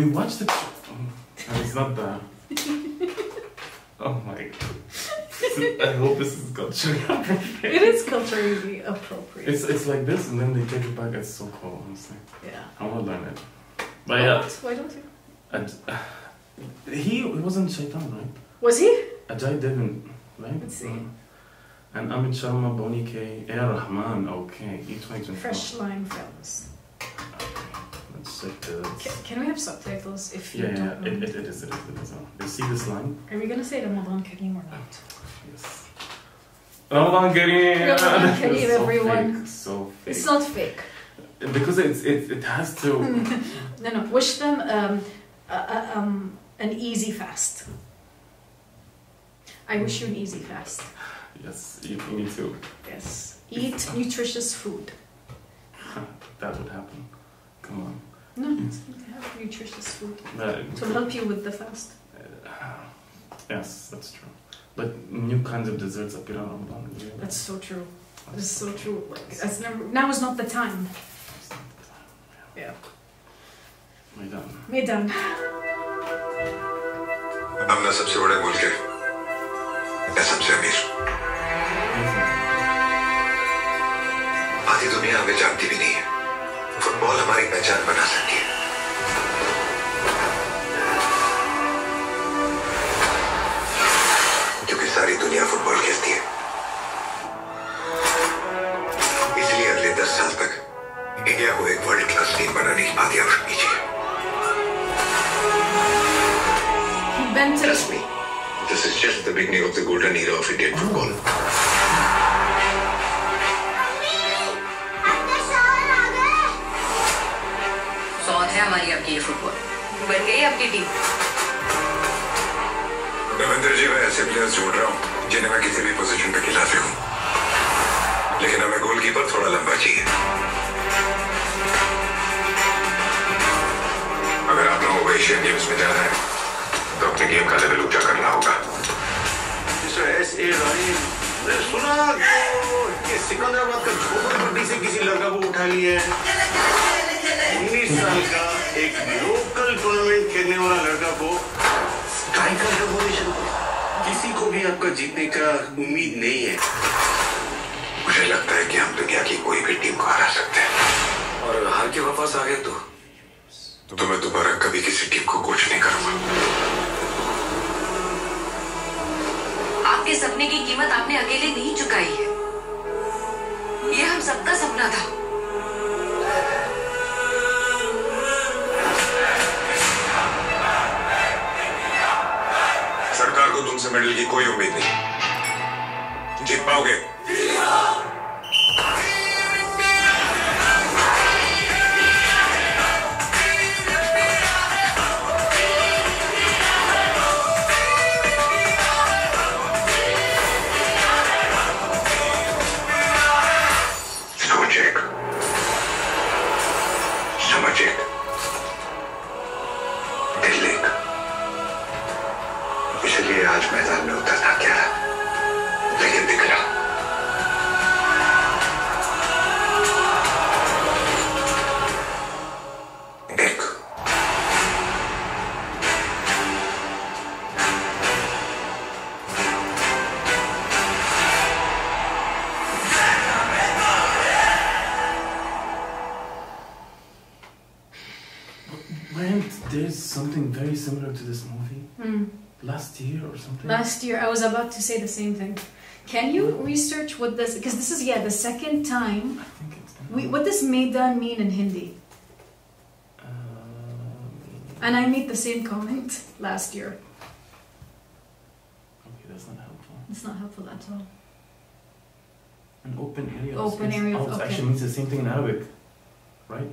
We watched the... and it's not there. Oh my god. I hope this is culturally appropriate. It is culturally appropriate. It's like this and then they take it back. It's so cool, honestly. Yeah. I want to learn it. But yeah. Why don't you? He wasn't Shaitan, right? Was he? Ajay Devgn, right? Let's see. And Amit Sharma, Boney K, A.R. Rahman, okay. E2024. Fresh Line Films. Let's check this. Can we have subtitles if you don't know? It is. You see this line? Are we gonna say Ramadan Kareem or not? Yes. Ramadan Kareem! Ramadan Kareem, everyone. Fake. So fake. It's not fake. Because it has to... No. Wish them an easy fast. I wish you an easy fast. Yes, you need to. Yes. Eat nutritious food. That would happen. Come on. No, have nutritious food. To help you with the fast. Yes, that's true. Like new kinds of desserts appear on Ramadan. That's so true. That's so true. Like, that's never, now is not the time. It's not the time. Yeah. Maidaan. I'm not सबसे बड़ा बोल के, मैं सबसे अमीर। आधी दुनिया हमें जानती भी नहीं है। फुटबॉल हमारी पहचान बना सकती है। क्योंकि सारी दुनिया फुटबॉल खेलती है। इसलिए अगले 10 साल तक इंडिया को एक वर्ल्ड क्लास टीम बनाने की बात याद रखनी चाहिए। Trust me, this is just the beginning of the golden era of Indian football. हमारी आपकी ये फुटबॉल बन गई आपकी टीम। रविंद्र जी मैं ऐसे प्लेयर्स ढूंढ रहा हूँ जिन्हें मैं किसी भी पोजीशन पे खिला सकूँ, लेकिन हमें गोलकीपर थोड़ा लंबा चाहिए। अगर आप लोगों को एशियन गेम्स में जाना है तो अपने गेम का लेवल ऊंचा करना होगा। सुना ये सिकंदराबाद का झोपड़पट्टी से किसी लड़का को उठा लिया है। 19 साल का एक लोकल टूर्नामेंट खेलने वाला लड़का को स्ट्राइकर का पोजीशन पर किसी को भी आपका जीतने का उम्मीद नहीं है। मुझे लगता है कि हम दुनिया की कोई भी टीम को हरा सकते हैं और हार के वापस आ गए तो मैं दोबारा कभी किसी टीम को कोच नहीं करूंगा। आपके सपने की कीमत आपने अकेले नहीं चुकाई है, ये हम सबका सपना था। तुमसे मेडल की कोई उम्मीद नहीं, जीत पाओगे। सोचेक, समझेक, दिलेक। इसलिए आज मैदान में उतरना क्या लेकिन दिख रहा। एक there's something very similar to this movie. Last year or something? Last year, I was about to say the same thing. Can you research what this... Because this is, the second time... I think it's... what does Maidaan mean in Hindi? And I made the same comment last year. Okay, that's not helpful. It's not helpful at all. An open area of... Open area of... It actually means the same thing in Arabic. Right?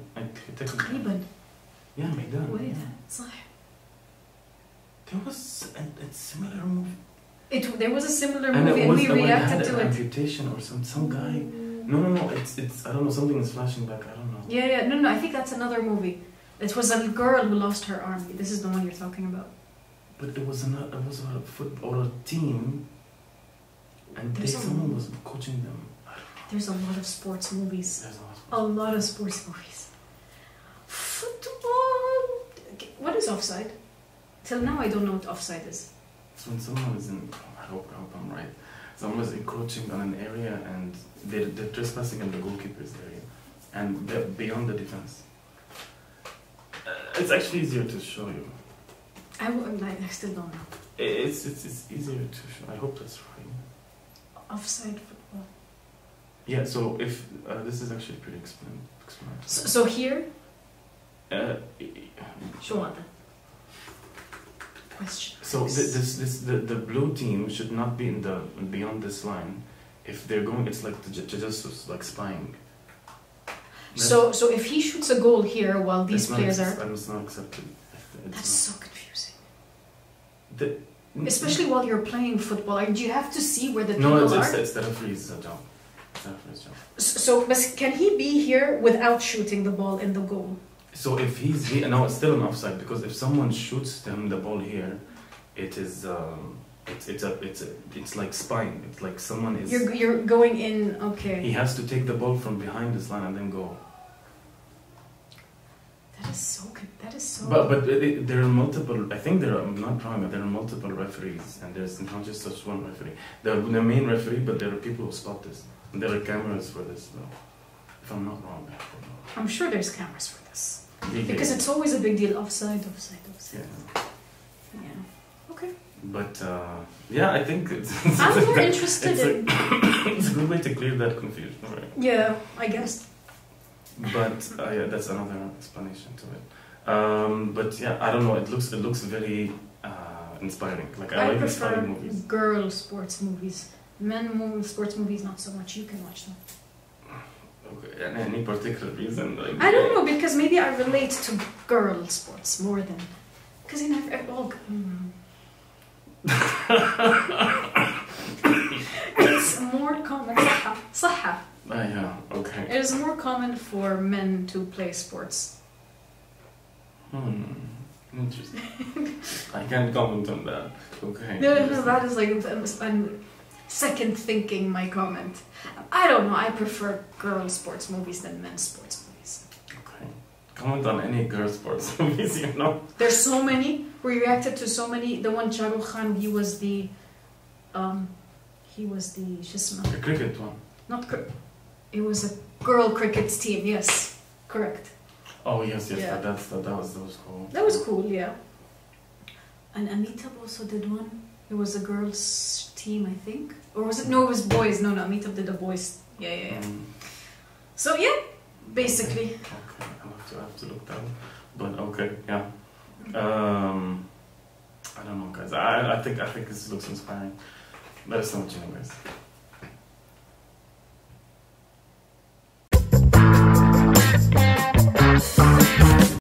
Qariban. Yeah, Maidaan. Wait, it's not... There was a similar movie. There was a similar movie and we reacted to it. Amputation or some guy. No. It's I don't know. Something is flashing back. I don't know. Yeah. No. I think that's another movie. It was a girl who lost her arm. This is the one you're talking about. But it was another. It was a football team, and someone was coaching them. I don't know. There's a lot of sports movies. There's a lot of sports movies. Football. What is offside? Till now I don't know what offside is. It's when someone is in, I hope I'm right, someone is encroaching on an area and they're trespassing in the goalkeeper's area and they're beyond the defense. It's actually easier to show you. I still don't know. It's easier to show. I hope that's right. Offside football. Yeah, so if this is actually pretty explanatory. So here. Show on the question. So the blue team should not be in the beyond this line. If they're going, it's like just like spying. So if he shoots a goal here while these players are, it's not accepted. That's so confusing. Especially while you're playing football, do you have to see where the people are? No, it's the referee's job. So, but can he be here without shooting the ball in the goal? So if he's here, no, it's still an offside, because if someone shoots them the ball here, it is it's like spying. It's like someone is. You're going in. Okay. He has to take the ball from behind this line and then go. That is so good. That is so. But there are multiple. I think there are. I'm not wrong. There are multiple referees, and there's not just such one referee. There are the main referee, but there are people who spot this. And there are cameras for this, though. If I'm not wrong. I'm sure there's cameras for this. Yeah, because it's always a big deal. Offside, offside, offside. Yeah. Yeah. Okay. But yeah, I think it's I'm more interested in. It's a good way to clear that confusion, right? Yeah, I guess. But yeah, that's another explanation to it. But yeah, I don't know. It looks very inspiring. Like I like inspiring movies. Girl sports movies, men sports movies, not so much. You can watch them. Okay, and any particular reason? Like, I don't know, because maybe I relate to girl sports more than because you never all. It's more common. Sahha. Yeah, okay. It is more common for men to play sports. Interesting. I can't comment on that. Okay. No, that is like I'm second thinking my comment. I don't know, I prefer girl sports movies than men's sports movies. Okay. Comment on any girl sports movies, you know? There's so many. We reacted to so many. The one Shah Rukh Khan, he was the Shisma. The cricket one. Not cricket. It was a girl cricket team, yes, correct. Oh yes, yes, yeah. that was cool. That was cool, yeah. And Amitabh also did one. It was a girls team, I think, or was it? No, it was boys. No, Amitabh did the boys. Yeah, yeah, yeah. So yeah, basically. Okay, I have to look that up. But okay, yeah. I don't know, guys. I think this looks inspiring. Let us know what you think, guys.